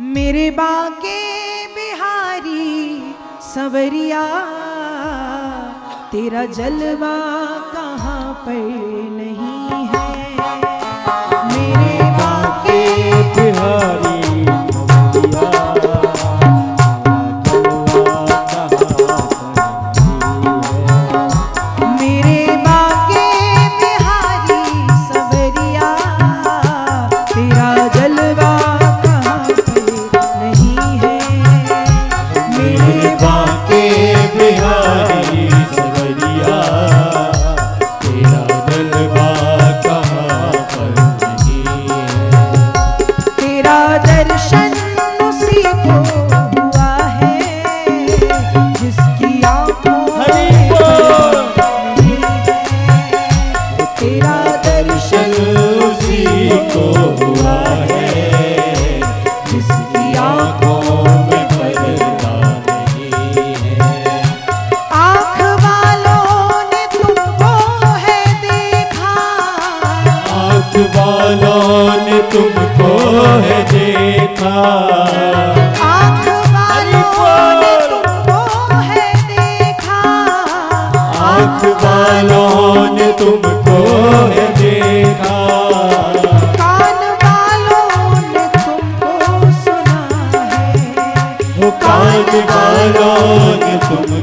मेरे बांके बिहारी सावरिया, तेरा जलवा कहाँ पर नहीं है। मेरे बांके बिहारी सावरिया, जलवा कहाँ पर नहीं है। मेरे बांके बिहारी सावरिया, तेरा जलवा तुमको है देखा, आँख वालों ने तुमको है देखा, आँख वालों ने तुमको है देखा, कान वालों ने तुमको सुना है, वो कान वालों ने तुम